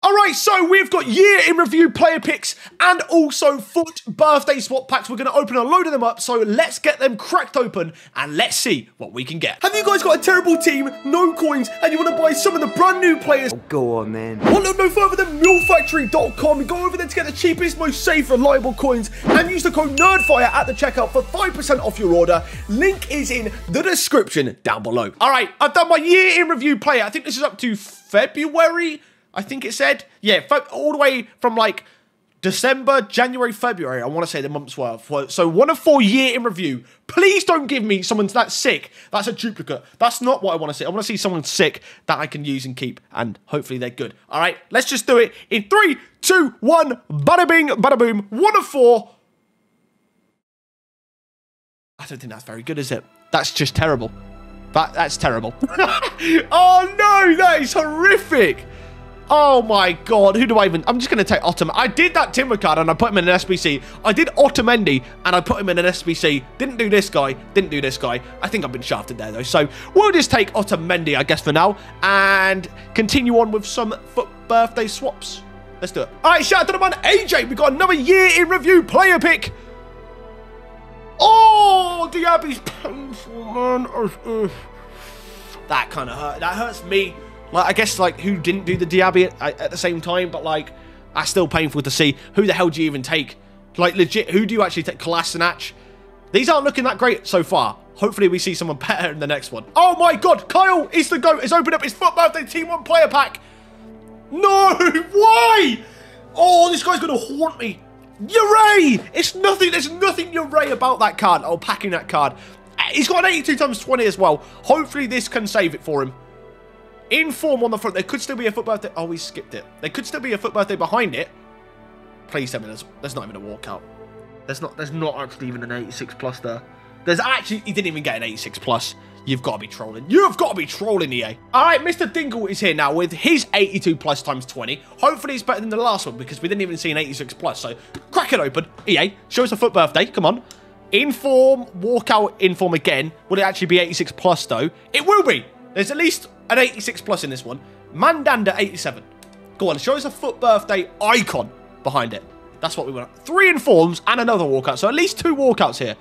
All right, so we've got year in review player picks and also FUT birthday swap packs. We're going to open a load of them up, so let's get them cracked open and let's see what we can get. Have you guys got a terrible team, no coins, and you want to buy some of the brand new players? Oh, go on, man. Well, look no further than MuleFactory.com. Go over there to get the cheapest, most safe, reliable coins and use the code NERDFIRE at the checkout for 5% off your order. Link is in the description down below. All right, I've done my year in review player. I think this is up to February, I think it said. Yeah, all the way from like December, January, February, I want to say the month's worth. So 1 of 4 year in review. Please don't give me someone that's sick. That's a duplicate. That's not what I want to see. I want to see someone sick that I can use and keep, and hopefully they're good. All right, let's just do it in 3, 2, 1, bada bing, bada boom, 1 of 4. I don't think that's very good, is it? That's just terrible. That's terrible. Oh no, that is horrific. Oh my god, who do I even... I'm just going to take Otamendi. I did that Timber card and I put him in an SBC. I did Otamendi and I put him in an SBC. Didn't do this guy, didn't do this guy. I think I've been shafted there though. So we'll just take Otamendi, I guess, for now. And continue on with some FUT birthday swaps. Let's do it. All right, shout out to the man AJ. We got another year in review player pick. Oh, Diaby's painful, man. That kind of hurt. That hurts me. Like, I guess, like, who didn't do the Diaby at the same time, but, like, that's still painful to see. Who the hell do you even take? Like, legit, who do you actually take? Kolasinac? These aren't looking that great so far. Hopefully we see someone better in the next one. Oh, my God. Kyle is the GOAT. He's opened up his FUT birthday Team 1 player pack. No. Why? Oh, this guy's going to haunt me. Yurei. It's nothing. There's nothing Yurei about that card. Oh, packing that card. He's got an 82x20 as well. Hopefully this can save it for him. In form on the front, there could still be a FUT birthday. Oh, we skipped it. There could still be a FUT birthday behind it. Please tell me there's not even a walkout. There's not actually even an 86 plus there. There's actually, he didn't even get an 86 plus. You've got to be trolling. You've got to be trolling, EA. All right, Mr. Dingle is here now with his 82 plus x20. Hopefully it's better than the last one because we didn't even see an 86 plus. So crack it open, EA. Show us a FUT birthday. Come on. In form, walkout, in form again. Will it actually be 86 plus though? It will be. There's at least an 86 plus in this one. Mandanda 87. Go on, show us a FUT birthday icon behind it. That's what we want. 3 informs and another walkout. So at least 2 walkouts here.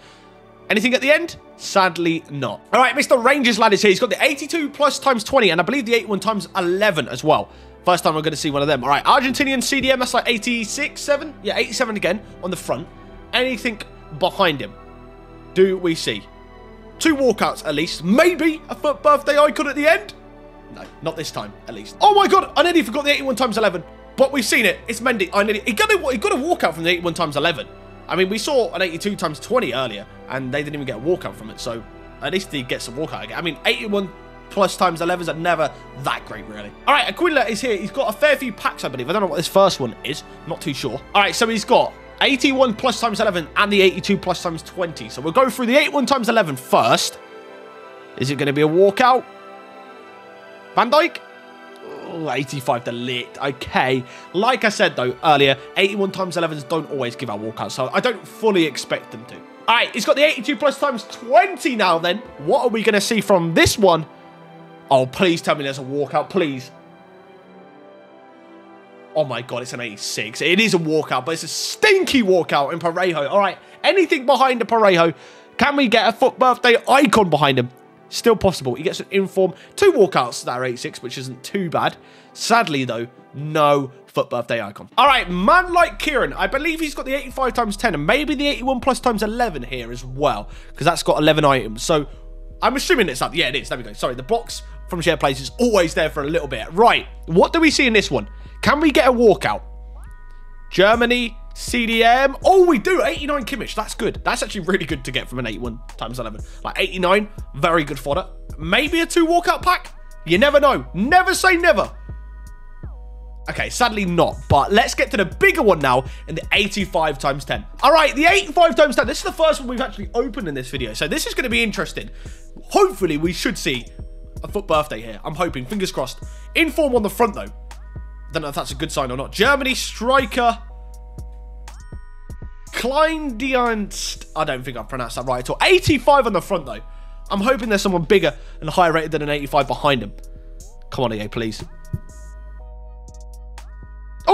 Anything at the end? Sadly not. All right, Mr. Rangers lad is here. He's got the 82 plus x20 and I believe the 81 x11 as well. First time we're going to see one of them. All right, Argentinian CDM. That's like 86, 7. Yeah, 87 again on the front. Anything behind him? Do we see? 2 walkouts at least. Maybe a FUT birthday icon at the end? No, not this time, at least. Oh my god, I nearly forgot the 81 x11, but we've seen it. It's Mendy. He got a walkout from the 81 x11. I mean, we saw an 82 x20 earlier, and they didn't even get a walkout from it. So at least he gets a walkout again. I mean, 81 plus x11s are never that great, really. All right, Aquila is here. He's got a fair few packs, I believe. I don't know what this first one is. Not too sure. All right, so he's got 81 plus x11 and the 82 plus x20. So we'll go through the 81 x11 first. Is it going to be a walkout? Van Dijk, oh, 85 delete, okay. Like I said, though, earlier, 81 x11s don't always give out walkouts, so I don't fully expect them to. All right, he's got the 82 plus x20 now, then. What are we going to see from this one? Oh, please tell me there's a walkout, please. Oh, my God, it's an 86. It is a walkout, but it's a stinky walkout in Parejo. All right, anything behind a Parejo? Can we get a FUT birthday icon behind him? Still possible. He gets an inform, 2 walkouts that are 86, which isn't too bad. Sadly, though, no FUT birthday icon. All right, man like Kieran. I believe he's got the 85 x10 and maybe the 81 plus x11 here as well, because that's got 11 items. So I'm assuming it's up. Yeah, it is. There we go. Sorry, the box from Share Plays is always there for a little bit. Right, what do we see in this one? Can we get a walkout? Germany, CDM. Oh, we do. 89 Kimmich. That's good. That's actually really good to get from an 81 x11. Like 89, very good fodder. Maybe a 2 walkout pack? You never know. Never say never. Okay, sadly not. But let's get to the bigger one now in the 85 x10. All right, the 85 x10. This is the first one we've actually opened in this video. So this is going to be interesting. Hopefully, we should see a FUT birthday here. I'm hoping. Fingers crossed. Inform on the front, though. Don't know if that's a good sign or not. Germany striker. Kleindienst, I don't think I've pronounced that right at all. 85 on the front, though. I'm hoping there's someone bigger and higher rated than an 85 behind him. Come on, EA, please.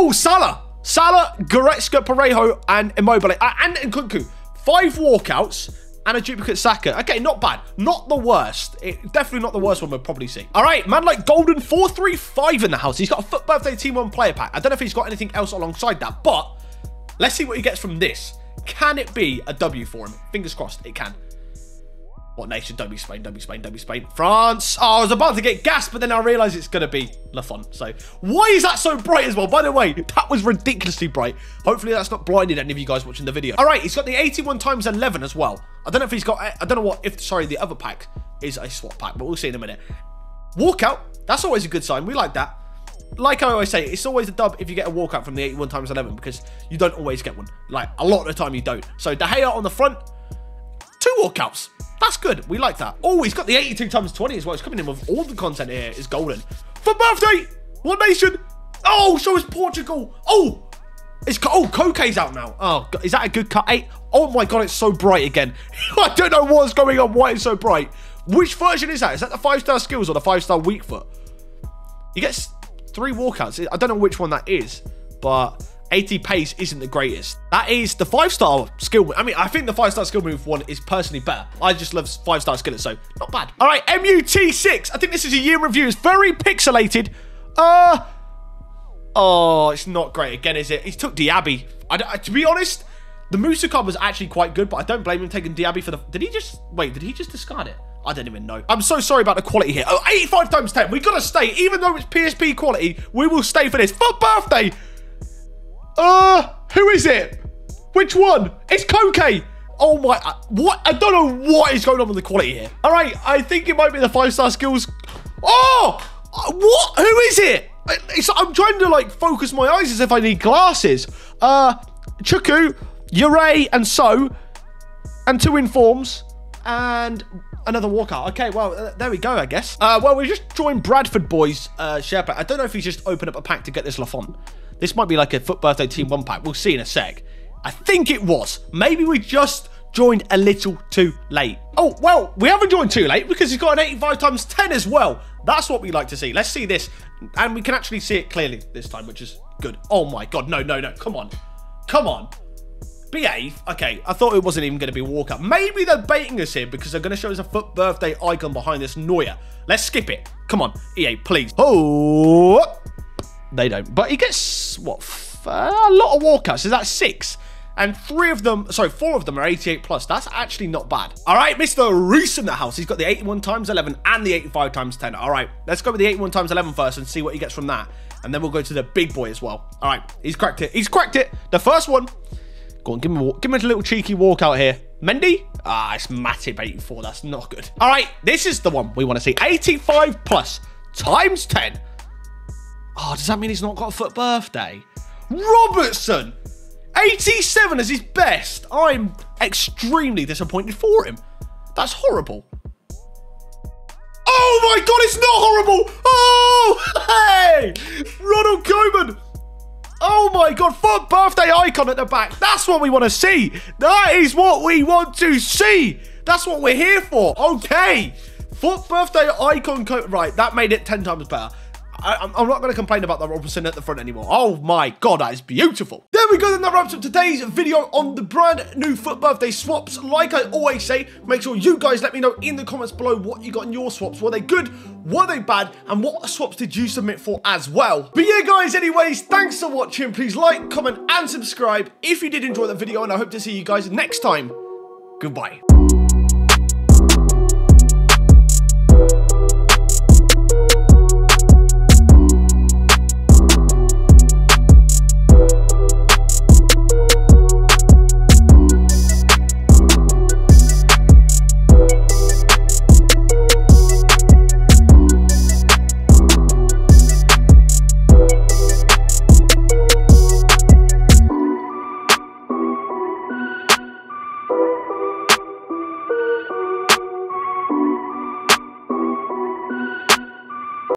Oh, Salah. Salah, Goretzka, Parejo, and Immobile. And Nkunku. 5 walkouts and a duplicate Saka. Okay, not bad. Not the worst. Definitely not the worst one we'll probably see. All right, man like Golden 435 in the house. He's got a FUT Birthday Team 1 player pack. I don't know if he's got anything else alongside that, but let's see what he gets from this. Can it be a W for him? Fingers crossed, it can. What nation? Don't be Spain, don't be Spain, don't be Spain. France. Oh, I was about to get gassed, but then I realised it's going to be Lafont. So, why is that so bright as well? By the way, that was ridiculously bright. Hopefully, that's not blinded any of you guys watching the video. All right, he's got the 81x11 as well. I don't know if he's got... I don't know what... If, sorry, the other pack is a swap pack, but we'll see in a minute. Walkout. That's always a good sign. We like that. Like I always say, it's always a dub if you get a walkout from the 81x11 because you don't always get one. Like, a lot of the time you don't. So, De Gea on the front. 2 walkouts. That's good. We like that. Oh, he's got the 82x20 as well. It's coming in with all the content here. It's golden. For birthday, what nation? Oh, so is Portugal. Oh, it's Koke's out now. Oh, is that a good cut? 8. Oh my God, it's so bright again. I don't know what's going on. Why it's so bright? Which version is that? Is that the 5-star skills or the 5-star weak foot? He gets 3 walkouts. I don't know which one that is, but 80 pace isn't the greatest. That is the 5-star skill. I mean, I think the 5-star skill move one is personally better. I just love 5-star skillet, so not bad. All right, MUT6. I think this is a year review. It's very pixelated. Oh, it's not great again, is it? He took Diaby. To be honest, the Musa card was actually quite good, but I don't blame him taking Diaby for the... Did he just... Wait, did he just discard it? I don't even know. I'm so sorry about the quality here. Oh, 85x10. We got to stay. Even though it's PSP quality, we will stay for this. For birthday... who is it? Which one? It's Koke. Oh my, what? I don't know what is going on with the quality here. All right, I think it might be the 5-star skills. Oh, what? Who is it? I'm trying to like focus my eyes as if I need glasses. Chuku, Yurei, and so, and 2 informs, and another walkout. Okay, well, there we go, I guess. Well, we just joined Bradford Boy's share pack. I don't know if he's just opened up a pack to get this Lafont. This might be like a FUT Birthday Team 1 pack. We'll see in a sec. I think it was. Maybe we just joined a little too late. Oh, well, we haven't joined too late because he's got an 85x10 as well. That's what we like to see. Let's see this. And we can actually see it clearly this time, which is good. Oh, my God. No, no, no. Come on. Come on. Behave. Okay, I thought it wasn't even going to be walkout. Maybe they're baiting us here because they're going to show us a FUT Birthday icon behind this Neuer. Let's skip it. Come on, EA, please. Oh... They don't. But he gets, what, a lot of walkouts. Is that 6? And 3 of them, sorry, 4 of them are 88+. That's actually not bad. All right, Mr. Reese in the house. He's got the 81x11 and the 85x10. All right, let's go with the 81x11 first and see what he gets from that. And then we'll go to the big boy as well. All right, he's cracked it. He's cracked it. The first one. Go on, give him a little cheeky walkout here. Mendy? Ah, it's Matip 84. That's not good. All right, this is the one we want to see. 85+ x 10. Oh, does that mean he's not got a FUT Birthday? Robertson! 87 is his best. I'm extremely disappointed for him. That's horrible. Oh my God, it's not horrible! Oh! Hey! Ronald Koeman! Oh my God, FUT Birthday icon at the back. That's what we want to see. That is what we want to see. That's what we're here for. Okay. FUT Birthday icon code. Right, that made it 10 times better. I'm not going to complain about the Robertson at the front anymore. Oh my God, that is beautiful. There we go, then that wraps up today's video on the brand new FUT Birthday swaps. Like I always say, make sure you guys let me know in the comments below what you got in your swaps. Were they good? Were they bad? And what swaps did you submit for as well? But yeah, guys, anyways, thanks for watching. Please like, comment, and subscribe if you did enjoy the video, and I hope to see you guys next time. Goodbye.